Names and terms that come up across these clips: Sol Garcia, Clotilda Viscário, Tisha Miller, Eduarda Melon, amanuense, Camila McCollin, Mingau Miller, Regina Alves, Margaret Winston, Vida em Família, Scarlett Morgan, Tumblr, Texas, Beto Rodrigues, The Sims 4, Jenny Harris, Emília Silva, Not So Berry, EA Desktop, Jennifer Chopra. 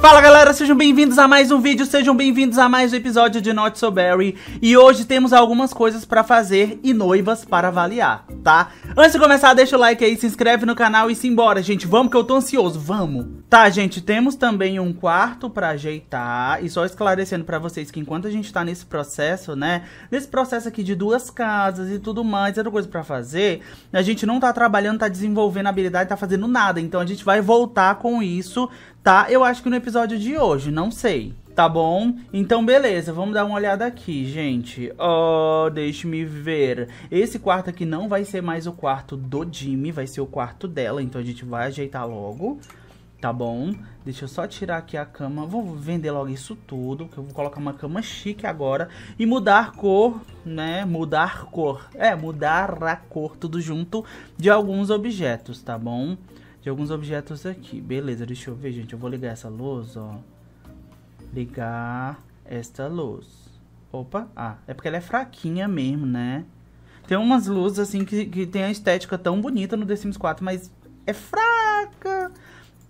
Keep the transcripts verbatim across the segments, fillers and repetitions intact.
Fala galera, sejam bem-vindos a mais um vídeo, sejam bem-vindos a mais um episódio de Not So Berry. E hoje temos algumas coisas pra fazer e noivas para avaliar, tá? Antes de começar, deixa o like aí, se inscreve no canal e simbora, gente, vamos que eu tô ansioso, vamos! Tá, gente, temos também um quarto pra ajeitar. E só esclarecendo pra vocês que enquanto a gente tá nesse processo, né, nesse processo aqui de duas casas e tudo mais, outra coisa pra fazer, a gente não tá trabalhando, tá desenvolvendo habilidade, tá fazendo nada, então a gente vai voltar com isso, tá? Eu acho que no episódio de hoje, não sei, tá bom? Então, beleza, vamos dar uma olhada aqui, gente. Oh, deixe-me ver. Esse quarto aqui não vai ser mais o quarto do Jimmy, vai ser o quarto dela, então a gente vai ajeitar logo, tá bom? Deixa eu só tirar aqui a cama, vou vender logo isso tudo, porque eu vou colocar uma cama chique agora e mudar cor, né? Mudar cor, é, mudar a cor, tudo junto, de alguns objetos, tá bom? De alguns objetos aqui, beleza, deixa eu ver, gente, eu vou ligar essa luz, ó, ligar esta luz, opa, ah, é porque ela é fraquinha mesmo, né, tem umas luzes assim que, que tem a estética tão bonita no The Sims quatro, mas é fraca,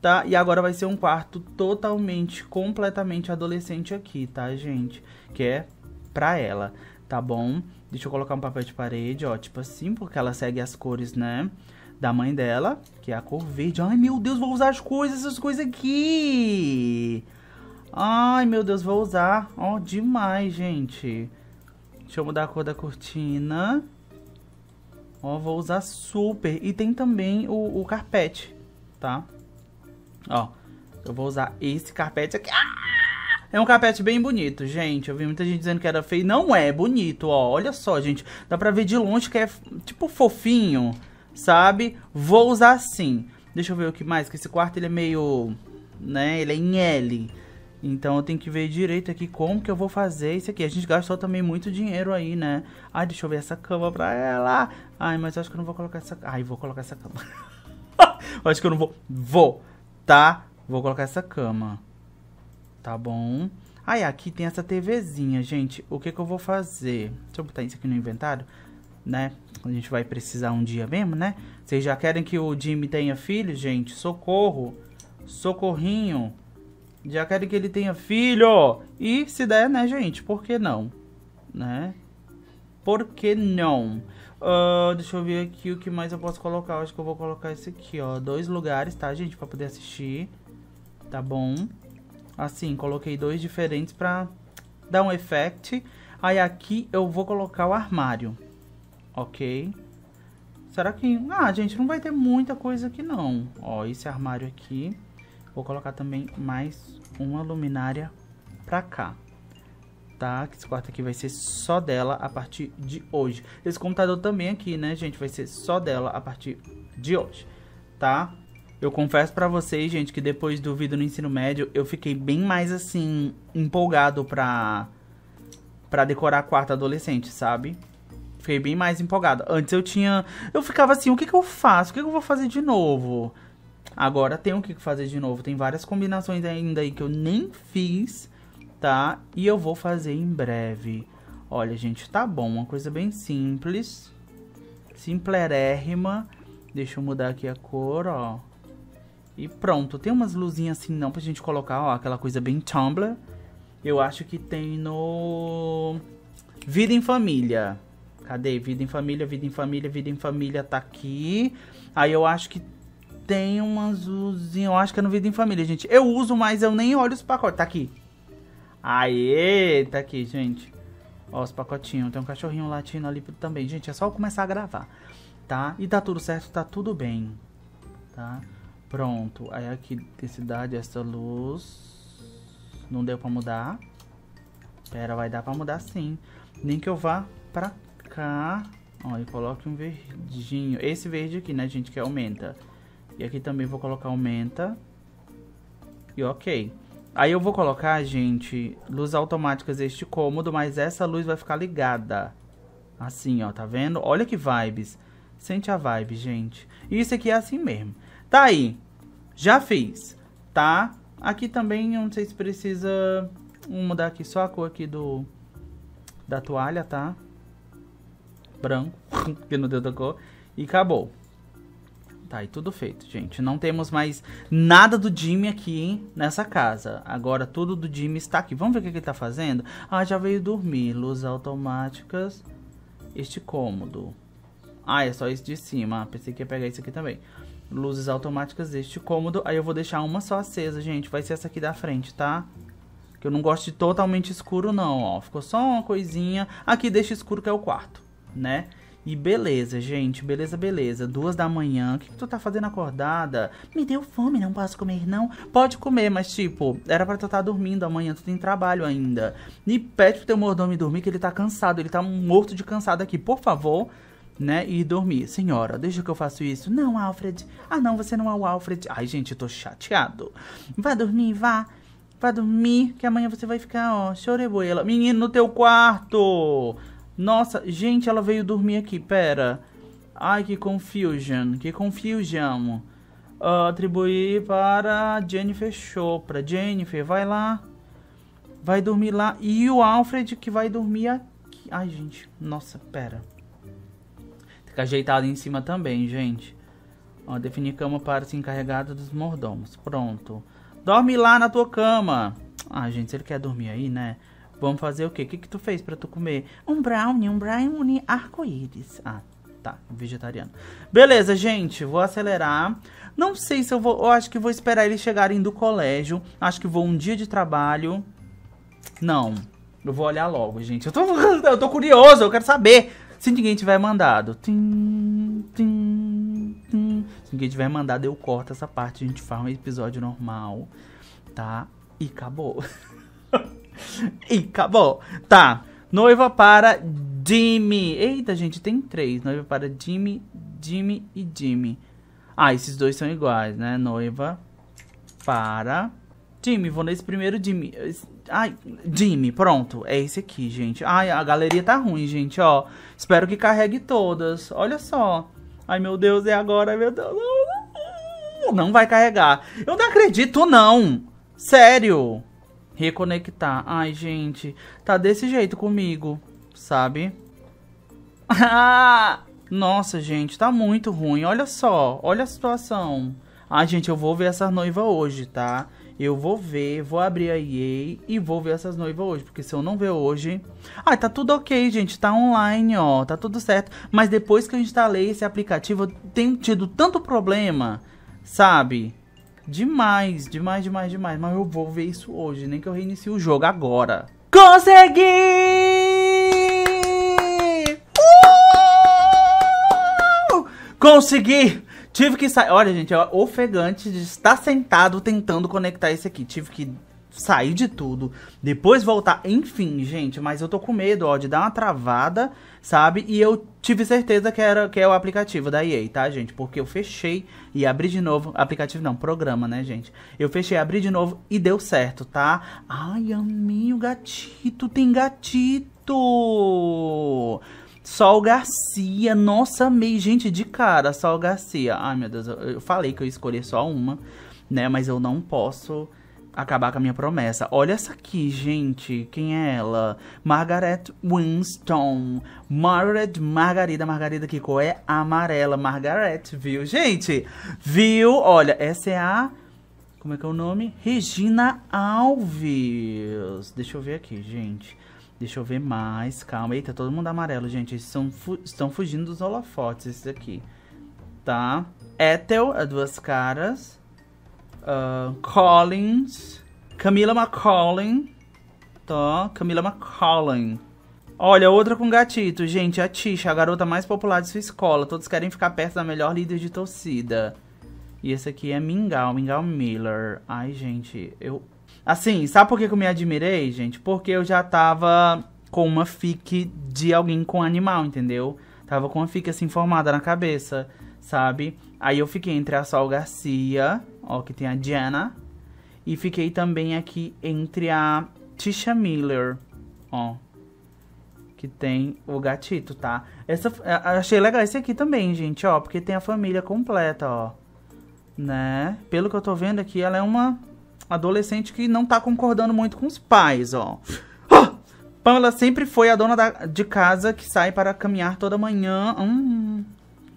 tá, e agora vai ser um quarto totalmente, completamente adolescente aqui, tá, gente, que é pra ela, tá bom, deixa eu colocar um papel de parede, ó, tipo assim, porque ela segue as cores, né, da mãe dela, que é a cor verde. Ai, meu Deus, vou usar as coisas, essas coisas aqui. Ai, meu Deus, vou usar. Ó, oh, demais, gente. Deixa eu mudar a cor da cortina. Ó, oh, vou usar super. E tem também o, o carpete, tá? Ó, eu vou usar esse carpete aqui. Ah! É um carpete bem bonito, gente. Eu vi muita gente dizendo que era feio. Não é bonito, ó. Olha só, gente. Dá pra ver de longe que é, tipo, fofinho, sabe? Vou usar sim. Deixa eu ver o que mais, que esse quarto ele é meio, né, ele é em L. Então eu tenho que ver direito aqui como que eu vou fazer isso aqui. A gente gastou também muito dinheiro aí, né? Ai, deixa eu ver essa cama pra ela. Ai, mas eu acho que eu não vou colocar essa... Ai, vou colocar essa cama. Eu acho que eu não vou... Vou, tá? Vou colocar essa cama. Tá bom. Ai, aqui tem essa TVzinha, gente. O que que eu vou fazer? Deixa eu botar isso aqui no inventário, né? A gente vai precisar um dia mesmo, né? Vocês já querem que o Jimmy tenha filho, gente? Socorro! Socorrinho! Já querem que ele tenha filho! E se der, né, gente? Por que não? Né? Por que não? Uh, deixa eu ver aqui o que mais eu posso colocar. Eu acho que eu vou colocar esse aqui, ó. Dois lugares, tá, gente? Pra poder assistir. Tá bom? Assim, coloquei dois diferentes pra dar um efeito. Aí aqui eu vou colocar o armário. Ok. Será que... Ah, gente, não vai ter muita coisa aqui, não. Ó, esse armário aqui. Vou colocar também mais uma luminária pra cá. Tá? Esse quarto aqui vai ser só dela a partir de hoje. Esse computador também aqui, né, gente? Vai ser só dela a partir de hoje. Tá? Eu confesso pra vocês, gente, que depois do vídeo no ensino médio, eu fiquei bem mais, assim, empolgado pra... pra decorar quarto adolescente, sabe? Fiquei bem mais empolgada. Antes eu tinha... Eu ficava assim, o que que eu faço? O que que eu vou fazer de novo? Agora tem o que fazer de novo. Tem várias combinações ainda aí que eu nem fiz, tá? E eu vou fazer em breve. Olha, gente, tá bom. Uma coisa bem simples. Simplerérrima. Deixa eu mudar aqui a cor, ó. E pronto. Tem umas luzinhas assim não pra gente colocar, ó. Aquela coisa bem Tumblr. Eu acho que tem no... Vida em Família. Cadê? Vida em Família, Vida em Família, Vida em Família tá aqui. Aí eu acho que tem umas luzinhas. Eu acho que é no Vida em Família, gente. Eu uso, mas eu nem olho os pacotes. Tá aqui. Aê, tá aqui, gente. Ó, os pacotinhos. Tem um cachorrinho latino ali também. Gente, é só eu começar a gravar, tá? E tá tudo certo, tá tudo bem. Tá? Pronto. Aí aqui, cidade, essa luz. Não deu pra mudar. Pera, vai dar pra mudar sim. Nem que eu vá pra cá. Cá, ó, e coloque um verdinho. Esse verde aqui, né, gente, que aumenta. E aqui também vou colocar aumenta. E ok. Aí eu vou colocar, gente, luzes automáticas este cômodo, mas essa luz vai ficar ligada. Assim, ó, tá vendo? Olha que vibes. Sente a vibe, gente. E isso aqui é assim mesmo. Tá aí. Já fiz, tá? Aqui também, eu não sei se precisa... Vou mudar aqui só a cor aqui do... da toalha, tá? Branco, que não deu da cor. E acabou. Tá, e tudo feito, gente. Não temos mais nada do Jimmy aqui, hein, nessa casa. Agora tudo do Jimmy está aqui. Vamos ver o que ele está fazendo? Ah, já veio dormir. Luzes automáticas. Este cômodo. Ah, é só esse de cima. Ah, pensei que ia pegar isso aqui também. Luzes automáticas deste cômodo. Aí eu vou deixar uma só acesa, gente. Vai ser essa aqui da frente, tá? Que eu não gosto de totalmente escuro, não, ó. Ficou só uma coisinha. Aqui deixa escuro que é o quarto, né? E beleza, gente, beleza, beleza. Duas da manhã, o que, que tu tá fazendo acordada? Me deu fome, não posso comer, não? Pode comer, mas tipo, era pra tu estar tá dormindo amanhã, tu tem trabalho ainda. E pede pro teu mordomo dormir, que ele tá cansado, ele tá morto de cansado aqui, por favor, né, e dormir. Senhora, deixa que eu faço isso. Não, Alfred. Ah, não, você não é o Alfred. Ai, gente, eu tô chateado. Vá dormir, vá. Vá dormir, que amanhã você vai ficar, ó, choreboela. Menino, no teu quarto! Nossa, gente, ela veio dormir aqui, pera. Ai, que confusion, que confusion. Uh, atribuir para Jennifer Chopra. Jennifer, vai lá. Vai dormir lá. E o Alfred que vai dormir aqui. Ai, gente, nossa, pera. Tem que ajeitar ali em cima também, gente. Ó, definir cama para se encarregar dos mordomos. Pronto. Dorme lá na tua cama. Ah, gente, se ele quer dormir aí, né? Vamos fazer o quê? O que que tu fez pra tu comer? Um brownie, um brownie arco-íris. Ah, tá, vegetariano. Beleza, gente, vou acelerar. Não sei se eu vou... Eu acho que vou esperar eles chegarem do colégio. Acho que vou um dia de trabalho. Não, eu vou olhar logo, gente. Eu tô, eu tô curioso, eu quero saber se ninguém tiver mandado. Tim, tim, tim. Se ninguém tiver mandado, eu corto essa parte. A gente faz um episódio normal, tá? E acabou. E acabou. Tá. Noiva para Jimmy. Eita, gente, tem três. Noiva para Jimmy, Jimmy e Jimmy. Ah, esses dois são iguais, né? Noiva para Jimmy. Vou nesse primeiro Jimmy. Ai, Jimmy, pronto. É esse aqui, gente. Ai, a galeria tá ruim, gente, ó. Espero que carregue todas. Olha só. Ai, meu Deus, é agora, meu Deus. Não vai carregar. Eu não acredito, não. Sério. Reconectar. Ai, gente, tá desse jeito comigo, sabe? Nossa, gente, tá muito ruim. Olha só, olha a situação. Ai, gente, eu vou ver essas noivas hoje, tá? Eu vou ver, vou abrir a E A e vou ver essas noivas hoje. Porque se eu não ver hoje... Ai, tá tudo ok, gente, tá online, ó, tá tudo certo. Mas depois que eu instalei esse aplicativo, eu tenho tido tanto problema, sabe? Demais, demais, demais, demais. Mas eu vou ver isso hoje, nem que eu reinicie o jogo agora. Consegui! Uh! Consegui! Tive que sair... Olha, gente, é ofegante de estar sentado tentando conectar esse aqui. Tive que sair de tudo, depois voltar. Enfim, gente, mas eu tô com medo, ó, de dar uma travada, sabe? E eu tive certeza que era que é o aplicativo da E A, tá, gente? Porque eu fechei e abri de novo. Aplicativo não, programa, né, gente? Eu fechei, abri de novo e deu certo, tá? Ai, amei o gatito, tem gatito! Sol Garcia, nossa, amei, gente, de cara, Sol Garcia. Ai, meu Deus, eu falei que eu escolhi só uma, né? Mas eu não posso... acabar com a minha promessa. Olha essa aqui, gente. Quem é ela? Margaret Winston. Margaret, Margarida. Margarida que cor é amarela. Margaret, viu, gente? Viu? Olha, essa é a... Como é que é o nome? Regina Alves. Deixa eu ver aqui, gente. Deixa eu ver mais. Calma. Eita, todo mundo amarelo, gente. Eles são fu- estão fugindo dos holofotes, esses aqui. Tá? Ethel, a duas caras. Uh, Collins, Camila McCollin, tá? Camila McCollin. Olha, outra com gatito, gente, a Tisha, a garota mais popular de sua escola. Todos querem ficar perto da melhor líder de torcida. E esse aqui é Mingau, Mingau Miller. Ai, gente, eu... Assim, sabe por que eu me admirei, gente? Porque eu já tava com uma fic de alguém com animal, entendeu? Tava com uma fic assim, formada na cabeça, sabe? Aí eu fiquei entre a Sol Garcia... Ó, que tem a Jenna. E fiquei também aqui entre a Tisha Miller. Ó. Que tem o gatito, tá? Essa, achei legal esse aqui também, gente, ó. Porque tem a família completa, ó. Né? Pelo que eu tô vendo aqui, ela é uma adolescente que não tá concordando muito com os pais, ó. Oh! Pamela sempre foi a dona da, de casa que sai para caminhar toda manhã. Hum,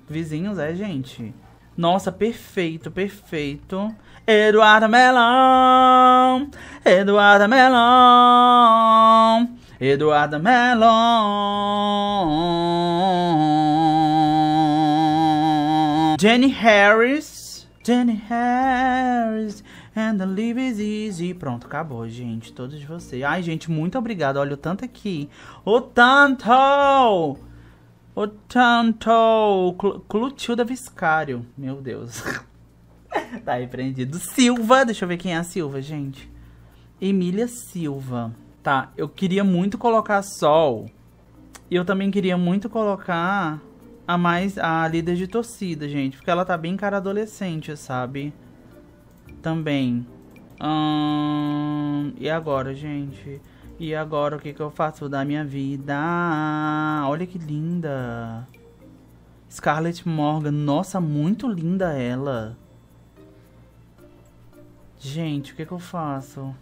vizinhos, é, gente? Nossa, perfeito, perfeito. Eduarda Melon, Eduarda Melon, Eduarda Melon. Jenny Harris, Jenny Harris, and the live is easy. Pronto, acabou, gente, todos vocês. Ai, gente, muito obrigado, olha o tanto aqui. O tanto! O tanto, Clotilda Viscário, meu Deus. Tá repreendido. Silva, deixa eu ver quem é a Silva, gente. Emília Silva. Tá, eu queria muito colocar Sol. E eu também queria muito colocar a mais a líder de torcida, gente. Porque ela tá bem cara adolescente, sabe? Também. Hum, e agora, gente? E agora o que que eu faço da minha vida? Olha que linda. Scarlett Morgan. Nossa, muito linda ela. Gente, o que que eu faço?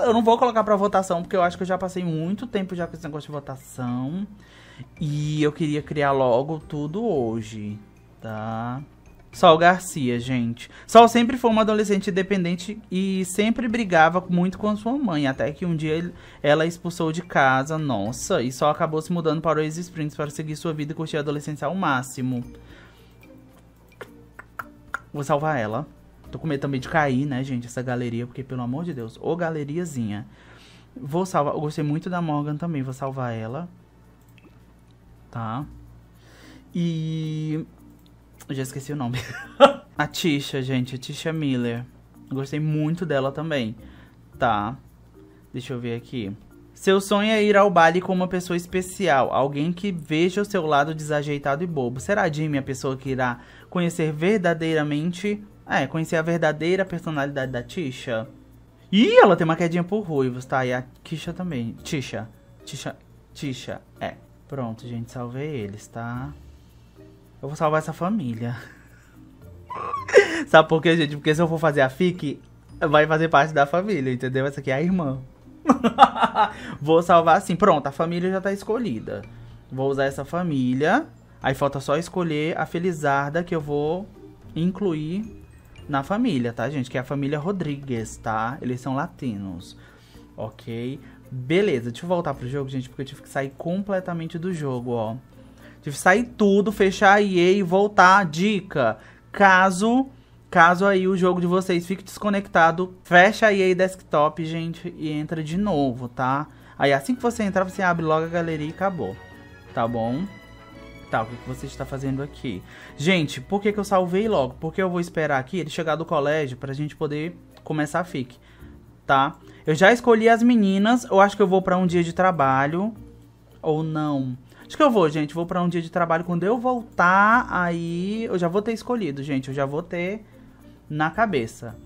Eu não vou colocar pra votação, porque eu acho que eu já passei muito tempo já com esse negócio de votação. E eu queria criar logo tudo hoje, tá? Sol Garcia, gente. Sol sempre foi uma adolescente independente e sempre brigava muito com sua mãe. Até que um dia ela expulsou de casa, nossa, e Sol acabou se mudando para Oasis Springs para seguir sua vida e curtir a adolescência ao máximo. Vou salvar ela. Tô com medo também de cair, né, gente, essa galeria, porque, pelo amor de Deus, ô galeriazinha. Vou salvar. Eu gostei muito da Morgan também, vou salvar ela. Tá. E... eu já esqueci o nome. A Tisha, gente. A Tisha Miller. Gostei muito dela também. Tá. Deixa eu ver aqui. Seu sonho é ir ao baile com uma pessoa especial. Alguém que veja o seu lado desajeitado e bobo. Será Jimmy a pessoa que irá conhecer verdadeiramente... é, conhecer a verdadeira personalidade da Tisha? Ih, ela tem uma quedinha por ruivos, tá? E a Tisha também. Tisha. Tisha. Tisha. É. Pronto, gente. Salvei eles, tá? Eu vou salvar essa família. Sabe por quê, gente? Porque se eu for fazer a F I C, vai fazer parte da família, entendeu? Essa aqui é a irmã. Vou salvar assim. Pronto, a família já tá escolhida. Vou usar essa família. Aí falta só escolher a Felizarda, que eu vou incluir na família, tá, gente? Que é a família Rodrigues, tá? Eles são latinos. Ok. Beleza, deixa eu voltar pro jogo, gente, porque eu tive que sair completamente do jogo, ó. Tive que sair tudo, fechar a E A e voltar. Dica, caso, caso aí o jogo de vocês fique desconectado, fecha a E A Desktop, gente, e entra de novo, tá? Aí assim que você entrar, você abre logo a galeria e acabou, tá bom? Tá, o que que você está fazendo aqui? Gente, por que que eu salvei logo? Porque eu vou esperar aqui ele chegar do colégio pra gente poder começar a F I C, tá? Eu já escolhi as meninas, eu acho que eu vou pra um dia de trabalho, ou não... acho que eu vou, gente. Vou pra um dia de trabalho. Quando eu voltar, aí... eu já vou ter escolhido, gente. Eu já vou ter na cabeça,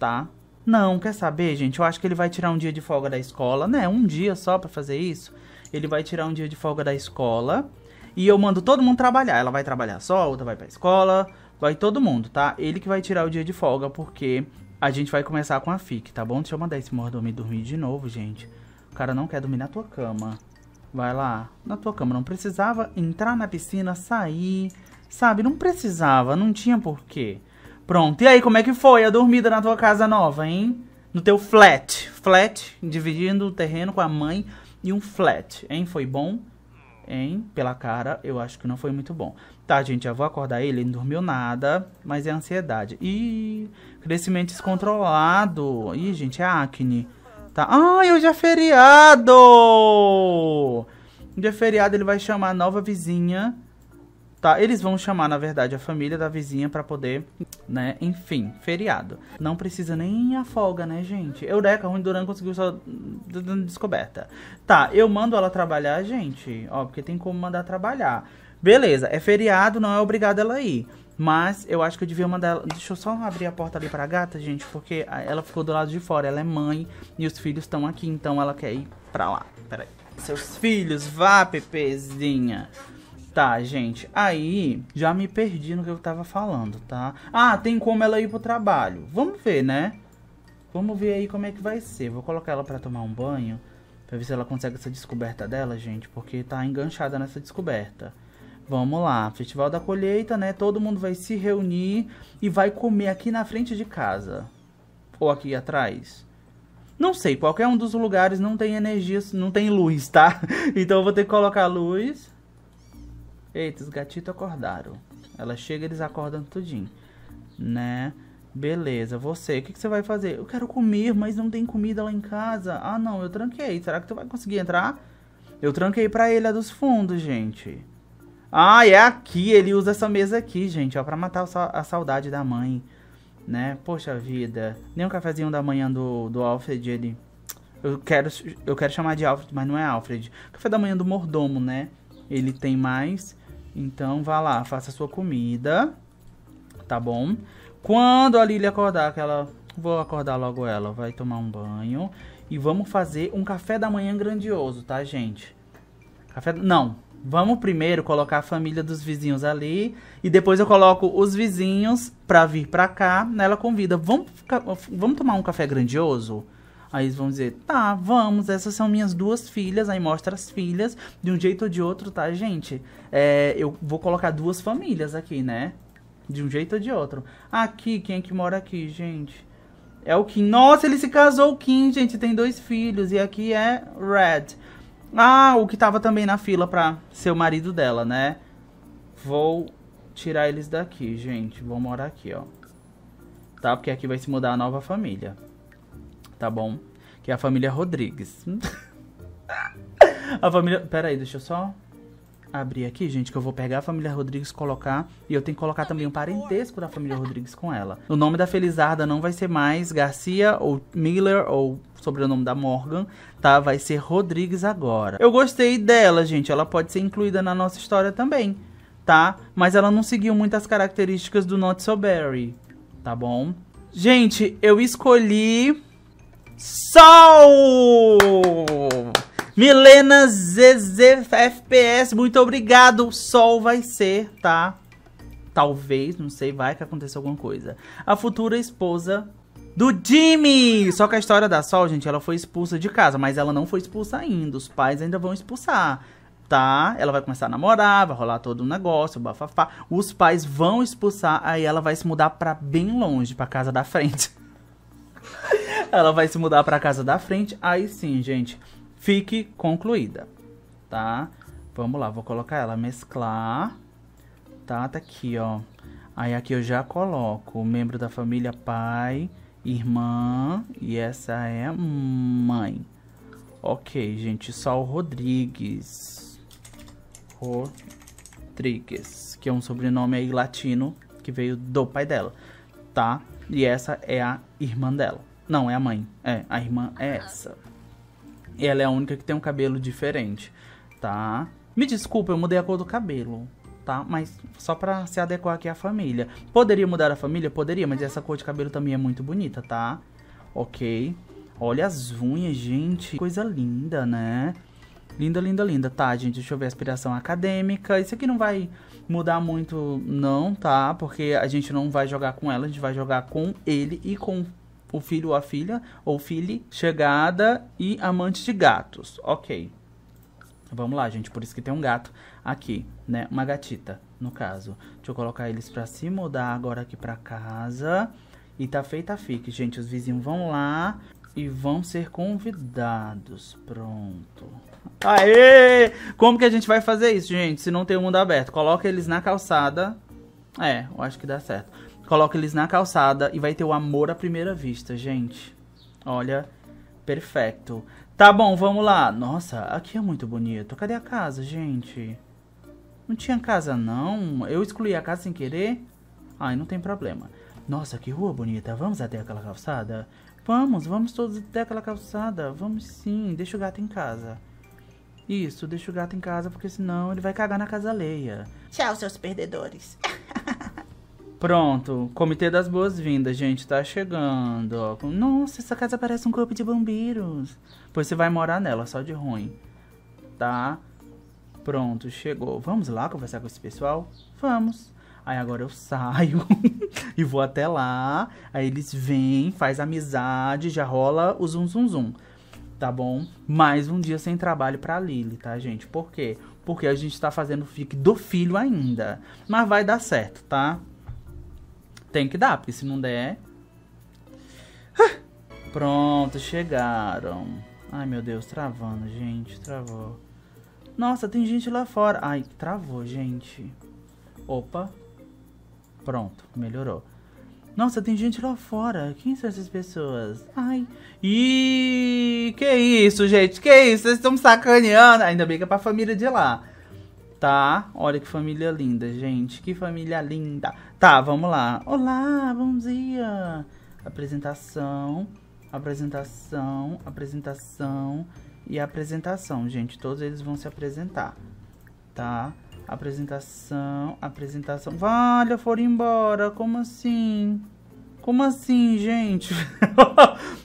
tá? Não, quer saber, gente? Eu acho que ele vai tirar um dia de folga da escola, né? Um dia só pra fazer isso. Ele vai tirar um dia de folga da escola. E eu mando todo mundo trabalhar. Ela vai trabalhar só, a outra vai pra escola. Vai todo mundo, tá? Ele que vai tirar o dia de folga, porque a gente vai começar com a F I C, tá bom? Deixa eu mandar esse mordomo dormir de novo, gente. O cara não quer dormir na tua cama. Vai lá, na tua cama, não precisava entrar na piscina, sair, sabe? Não precisava, não tinha porquê. Pronto, e aí, como é que foi a dormida na tua casa nova, hein? No teu flat, flat, dividindo o terreno com a mãe e um flat, hein? Foi bom, hein? Pela cara, eu acho que não foi muito bom. Tá, gente, já vou acordar ele, ele não dormiu nada, mas é ansiedade. Ih, crescimento descontrolado. Ih, gente, é acne. Tá. Ai, hoje é feriado! Hoje é feriado, ele vai chamar a nova vizinha. Tá, eles vão chamar, na verdade, a família da vizinha pra poder, né, enfim, feriado. Não precisa nem a folga, né, gente? Eureka, Rony Duran conseguiu só descoberta. Tá, eu mando ela trabalhar, gente, ó, porque tem como mandar trabalhar. Beleza, é feriado, não é obrigado ela ir. Mas eu acho que eu devia mandar ela... deixa eu só abrir a porta ali pra gata, gente, porque ela ficou do lado de fora. Ela é mãe e os filhos estão aqui, então ela quer ir pra lá. Peraí. Seus filhos, vá, Pepezinha. Tá, gente. Aí, já me perdi no que eu tava falando, tá? Ah, tem como ela ir pro trabalho. Vamos ver, né? Vamos ver aí como é que vai ser. Vou colocar ela pra tomar um banho, pra ver se ela consegue essa descoberta dela, gente, porque tá enganchada nessa descoberta. Vamos lá, Festival da Colheita, né? Todo mundo vai se reunir e vai comer aqui na frente de casa. Ou aqui atrás. Não sei, qualquer um dos lugares não tem energia, não tem luz, tá? Então eu vou ter que colocar luz. Eita, os gatitos acordaram. Ela chega e eles acordam tudinho, né? Beleza, você, o que, que você vai fazer? Eu quero comer, mas não tem comida lá em casa. Ah, não, eu tranquei. Será que tu vai conseguir entrar? Eu tranquei pra Ilha dos Fundos, gente. Ah, é aqui, ele usa essa mesa aqui, gente, ó, pra matar a saudade da mãe, né? Poxa vida, nem um cafezinho da manhã do, do Alfred, ele... Eu quero, eu quero chamar de Alfred, mas não é Alfred. Café da manhã do mordomo, né? Ele tem mais, então vá lá, faça a sua comida, tá bom? Quando a Lily acordar, que ela... Vou acordar logo ela, vai tomar um banho e vamos fazer um café da manhã grandioso, tá, gente? Café... Não! Vamos primeiro colocar a família dos vizinhos ali. E depois eu coloco os vizinhos pra vir pra cá. Ela convida, vamos, ficar, vamos tomar um café grandioso? Aí eles vão dizer, tá, vamos, essas são minhas duas filhas. Aí mostra as filhas, de um jeito ou de outro, tá, gente? É, eu vou colocar duas famílias aqui, né? De um jeito ou de outro. Aqui, quem é que mora aqui, gente? É o Kim. Nossa, ele se casou, o Kim, gente, tem dois filhos. E aqui é Red. Ah, o que tava também na fila pra ser o marido dela, né? Vou tirar eles daqui, gente. Vou morar aqui, ó. Tá? Porque aqui vai se mudar a nova família. Tá bom? Que é a família Rodrigues. A família... Pera aí, deixa eu só abrir aqui, gente, que eu vou pegar a família Rodrigues, colocar... E eu tenho que colocar também um parentesco da família Rodrigues com ela. O nome da Felizarda não vai ser mais Garcia ou Miller ou... sobrenome da Morgan, tá? Vai ser Rodrigues agora. Eu gostei dela, gente. Ela pode ser incluída na nossa história também, tá? Mas ela não seguiu muitas características do Not So Berry, tá bom? Gente, eu escolhi... Sol! Milena Z Z F P S, muito obrigado! Sol vai ser, tá? Talvez, não sei, vai que aconteceu alguma coisa. A futura esposa... do Jimmy! Só que a história da Sol, gente, ela foi expulsa de casa, mas ela não foi expulsa ainda. Os pais ainda vão expulsar, tá? Ela vai começar a namorar, vai rolar todo um negócio, bafafá. Os pais vão expulsar, aí ela vai se mudar pra bem longe, pra casa da frente. Ela vai se mudar pra casa da frente, aí sim, gente, fique concluída, tá? Vamos lá, vou colocar ela, mesclar. Tá, tá aqui, ó. Aí aqui eu já coloco membro da família, pai... irmã, e essa é mãe. Ok, gente, só o Rodrigues. Rodrigues, que é um sobrenome aí latino, que veio do pai dela, tá? E essa é a irmã dela. Não, é a mãe. É, a irmã é essa. E ela é a única que tem um cabelo diferente, tá? Me desculpa, eu mudei a cor do cabelo, tá? Mas só pra se adequar aqui à família. Poderia mudar a família? Poderia, mas essa cor de cabelo também é muito bonita, tá? Ok. Olha as unhas, gente. Coisa linda, né? Linda, linda, linda. Tá, gente, deixa eu ver a aspiração acadêmica. Isso aqui não vai mudar muito, não, tá? Porque a gente não vai jogar com ela, a gente vai jogar com ele e com o filho ou a filha, ou filha, chegada e amante de gatos. Ok. Vamos lá, gente, por isso que tem um gato aqui, né? Uma gatita, no caso. Deixa eu colocar eles pra se mudar agora aqui pra casa. E tá feita a fique, gente. Os vizinhos vão lá e vão ser convidados. Pronto. Aê! Como que a gente vai fazer isso, gente, se não tem o mundo aberto? Coloca eles na calçada. É, eu acho que dá certo. Coloca eles na calçada e vai ter o amor à primeira vista, gente. Olha, perfeito. Tá bom, vamos lá. Nossa, aqui é muito bonito. Cadê a casa, gente? Não tinha casa, não? Eu excluí a casa sem querer? Ai, não tem problema. Nossa, que rua bonita. Vamos até aquela calçada? Vamos, vamos todos até aquela calçada. Vamos sim, deixa o gato em casa. Isso, deixa o gato em casa, porque senão ele vai cagar na casa alheia. Tchau, seus perdedores. Pronto, comitê das boas-vindas, gente, tá chegando, ó. Nossa, essa casa parece um corpo de bombeiros. Pois você vai morar nela, só de ruim. Tá? Pronto, chegou. Vamos lá conversar com esse pessoal? Vamos. Aí agora eu saio e vou até lá. Aí eles vêm, faz amizade, já rola o zum, zum, zum. Tá bom? Mais um dia sem trabalho pra Lily, tá, gente? Por quê? porque a gente tá fazendo fic do filho ainda. Mas vai dar certo, tá? Tem que dar, porque se não der... Ah! Pronto, chegaram. Ai, meu Deus, travando, gente, travou. Nossa, tem gente lá fora. Ai, travou, gente. Opa. Pronto, melhorou. Nossa, tem gente lá fora. Quem são essas pessoas? Ai. Ih, que isso, gente? Que isso? Vocês estão sacaneando. Ainda bem que é pra família de lá. Tá? Olha que família linda, gente. Que família linda. Tá, vamos lá. Olá, bom dia. Apresentação, apresentação, apresentação e apresentação, gente. Todos eles vão se apresentar, tá? Apresentação, apresentação. Valha, foram embora. Como assim? Como assim, gente?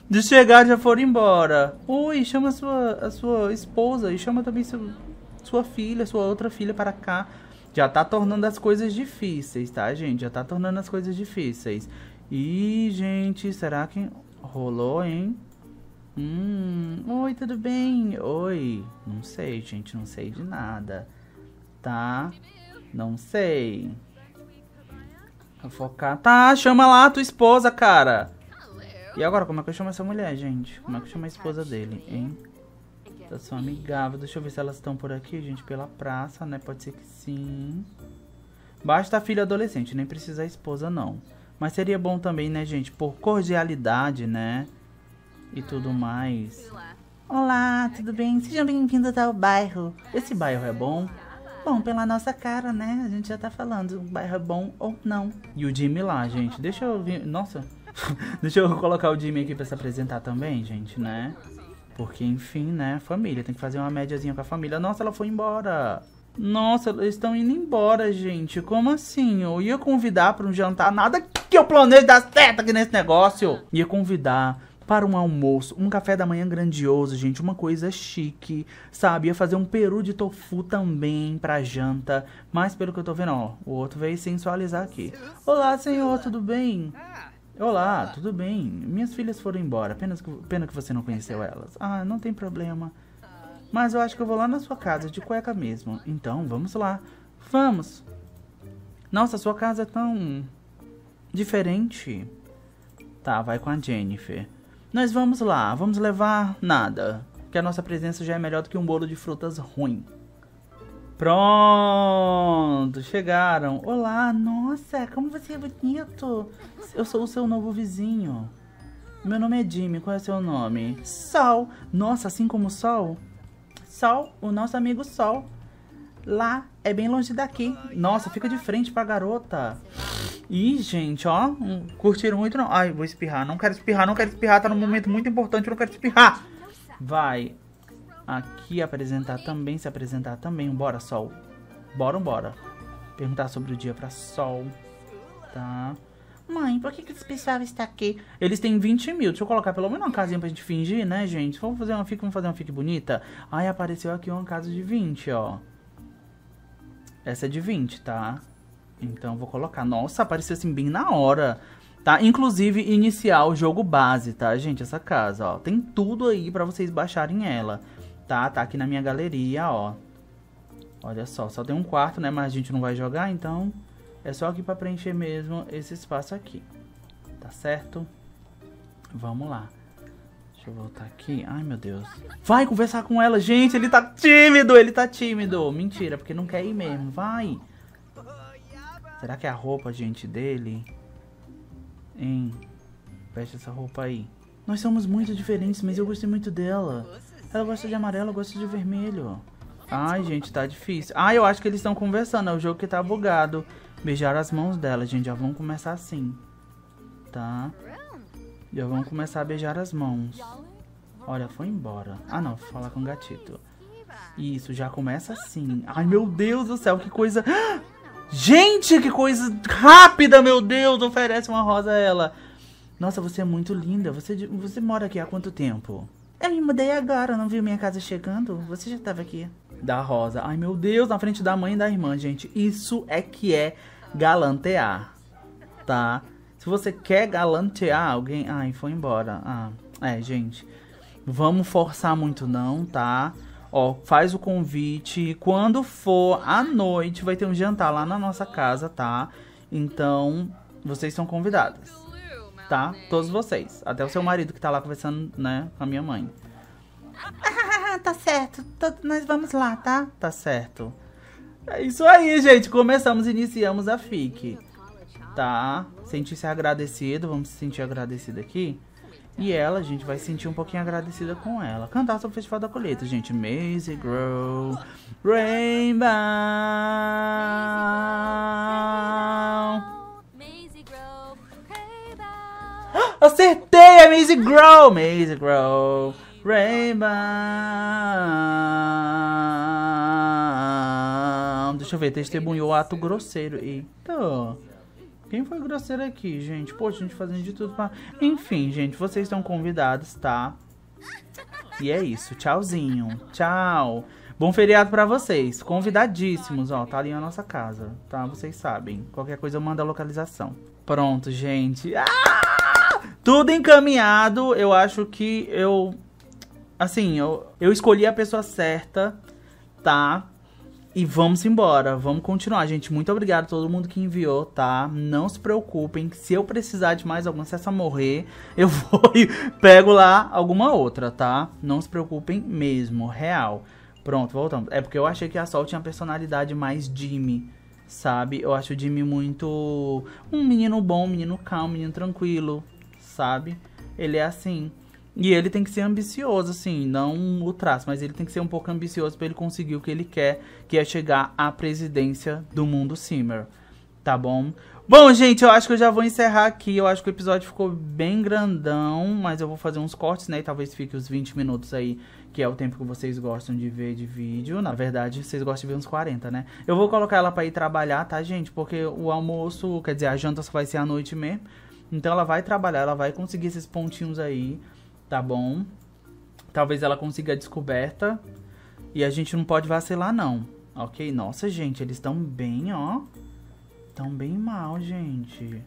De chegar já foram embora. Ui, chama a sua, a sua esposa e chama também seu, sua filha, sua outra filha para cá. Já tá tornando as coisas difíceis, tá, gente? Já tá tornando as coisas difíceis. Ih, gente, será que rolou, hein? Hum, oi, tudo bem? Oi. Não sei, gente, não sei de nada. Tá? Não sei. Vou focar. Tá, chama lá a tua esposa, cara. E agora, como é que eu chamo essa mulher, gente? Como é que eu chamo a esposa dele, hein? Tá só amigável. Deixa eu ver se elas estão por aqui, gente, pela praça, né? Pode ser que sim. Basta a filha adolescente, nem precisa a esposa, não. Mas seria bom também, né, gente? Por cordialidade, né? E tudo mais. Olá, tudo bem? Sejam bem-vindos ao bairro. Esse bairro é bom? Bom, pela nossa cara, né? A gente já tá falando. O bairro é bom ou não. E o Jimmy lá, gente. Deixa eu vir... Nossa. Deixa eu colocar o Jimmy aqui pra se apresentar também, gente, né? Porque, enfim, né? Família. Tem que fazer uma médiazinha com a família. Nossa, ela foi embora. Nossa, eles estão indo embora, gente. Como assim? Eu ia convidar para um jantar. Nada que eu planeje dar certo aqui nesse negócio. Ia convidar para um almoço, um café da manhã grandioso, gente. Uma coisa chique, sabe? Ia fazer um peru de tofu também para janta. Mas pelo que eu tô vendo, ó, o outro veio sensualizar aqui. Olá, senhor, tudo bem? Olá, tudo bem? Minhas filhas foram embora. Pena que, pena que você não conheceu elas. Ah, não tem problema. Mas eu acho que eu vou lá na sua casa, de cueca mesmo. Então, vamos lá. Vamos. Nossa, sua casa é tão... diferente. Tá, vai com a Jennifer. Nós vamos lá. Vamos levar nada. Porque a nossa presença já é melhor do que um bolo de frutas ruim. Pronto. Chegaram. Olá. Nossa, como você é bonito. Eu sou o seu novo vizinho. Meu nome é Jimmy. Qual é o seu nome? Sol. Nossa, assim como o Sol... Sol, o nosso amigo Sol. Lá, é bem longe daqui. Nossa, fica de frente pra garota. Ih, gente, ó. Um, curtiram muito, não. Ai, vou espirrar. Não quero espirrar, não quero espirrar. Tá num momento muito importante, eu não quero espirrar. Vai. Aqui apresentar também, se apresentar também. Bora, Sol. Bora, bora. Perguntar sobre o dia pra Sol. Tá. Mãe, por que que esse pessoal está aqui? Eles têm vinte mil. Deixa eu colocar pelo menos uma casinha pra gente fingir, né, gente? Vamos fazer uma fic, vamos fazer uma fic bonita. Ai, apareceu aqui uma casa de vinte, ó. Essa é de vinte, tá? Então, vou colocar. Nossa, apareceu assim bem na hora, tá? Inclusive, iniciar o jogo base, tá, gente? Essa casa, ó. Tem tudo aí pra vocês baixarem ela, tá? Tá aqui na minha galeria, ó. Olha só, só tem um quarto, né? Mas a gente não vai jogar, então... É só aqui pra preencher mesmo esse espaço aqui. Tá certo? Vamos lá. Deixa eu voltar aqui. Ai, meu Deus. Vai conversar com ela, gente. Ele tá tímido. Ele tá tímido. Mentira, porque não quer ir mesmo. Vai. Será que é a roupa, gente, dele? Hein? Veste essa roupa aí. Nós somos muito diferentes, mas eu gostei muito dela. Ela gosta de amarelo, eu gosto de vermelho. Ai, gente, tá difícil. Ah, eu acho que eles estão conversando. É o jogo que tá bugado. Beijaram as mãos dela, gente. Já vão começar assim. Tá? Já vão começar a beijar as mãos. Olha, foi embora. Ah, não. Vou falar com o gatito. Isso, já começa assim. Ai, meu Deus do céu. Que coisa... Gente, que coisa rápida, meu Deus. Oferece uma rosa a ela. Nossa, você é muito linda. Você, você mora aqui há quanto tempo? Eu me mudei agora. Não viu minha casa chegando? Você já estava aqui. Da rosa. Ai, meu Deus, na frente da mãe e da irmã, gente. Isso é que é galantear, tá? Se você quer galantear alguém... Ai, foi embora. Ah, é, gente. Vamos forçar muito não, tá? Ó, faz o convite. Quando for à noite, vai ter um jantar lá na nossa casa, tá? Então, vocês são convidadas, tá? Todos vocês. Até o seu marido que tá lá conversando, né, com a minha mãe. Ah, tá certo. Nós vamos lá, tá? Tá certo. É isso aí, gente. Começamos, iniciamos a F I C. Tá? Sentir-se agradecido. Vamos se sentir agradecido aqui. E ela, a gente vai sentir um pouquinho agradecida com ela. Cantar sobre o Festival da Colheita, gente. Maze Grow, Rainbow. Maze Grow, Rainbow. Acertei! É Maze Grow! Maze Grow, Rainbow. Deixa eu ver. Testemunhou ato grosseiro. Eita! Quem foi grosseiro aqui, gente? Poxa, a gente fazendo de tudo pra... Enfim, gente, vocês estão convidados, tá? E é isso. Tchauzinho. Tchau. Bom feriado pra vocês. Convidadíssimos, ó. Tá ali na nossa casa, tá? Vocês sabem. Qualquer coisa eu mando a localização. Pronto, gente. Ah! Tudo encaminhado. Eu acho que eu... Assim, eu, eu escolhi a pessoa certa, tá? E vamos embora, vamos continuar, gente. Muito obrigado a todo mundo que enviou, tá? Não se preocupem, se eu precisar de mais alguma, se essa morrer, eu vou e pego lá alguma outra, tá? Não se preocupem mesmo, real. Pronto, voltamos. É porque eu achei que a Sol tinha personalidade mais Jimmy, sabe? Eu acho o Jimmy muito... Um menino bom, um menino calmo, um menino tranquilo, sabe? Ele é assim... E ele tem que ser ambicioso, assim, não o traço, mas ele tem que ser um pouco ambicioso pra ele conseguir o que ele quer, que é chegar à presidência do mundo Simmer, tá bom? Bom, gente, eu acho que eu já vou encerrar aqui, eu acho que o episódio ficou bem grandão, mas eu vou fazer uns cortes, né, e talvez fique os vinte minutos aí, que é o tempo que vocês gostam de ver de vídeo, na verdade, vocês gostam de ver uns quarenta, né? Eu vou colocar ela pra ir trabalhar, tá, gente? Porque o almoço, quer dizer, a janta só vai ser à noite mesmo, então ela vai trabalhar, ela vai conseguir esses pontinhos aí, tá bom? Talvez ela consiga a descoberta. E a gente não pode vacilar, não. Ok? Nossa, gente, eles estão bem, ó. Estão bem mal, gente.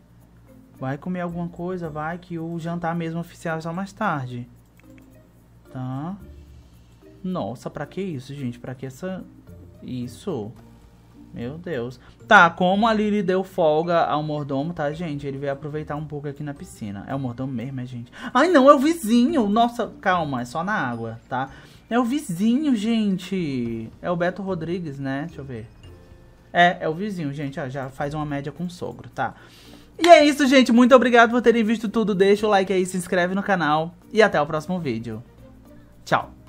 Vai comer alguma coisa, vai, que o jantar mesmo oficial é só mais tarde. Tá? Nossa, pra que isso, gente? Pra que essa... Isso... Meu Deus. Tá, como a Lily deu folga ao mordomo, tá, gente? Ele veio aproveitar um pouco aqui na piscina. É o mordomo mesmo, é, gente? Ai, não, é o vizinho! Nossa, calma, é só na água, tá? É o vizinho, gente! É o Beto Rodrigues, né? Deixa eu ver. É, é o vizinho, gente. Ah, já faz uma média com o sogro, tá? E é isso, gente. Muito obrigado por terem visto tudo. Deixa o like aí, se inscreve no canal. E até o próximo vídeo. Tchau!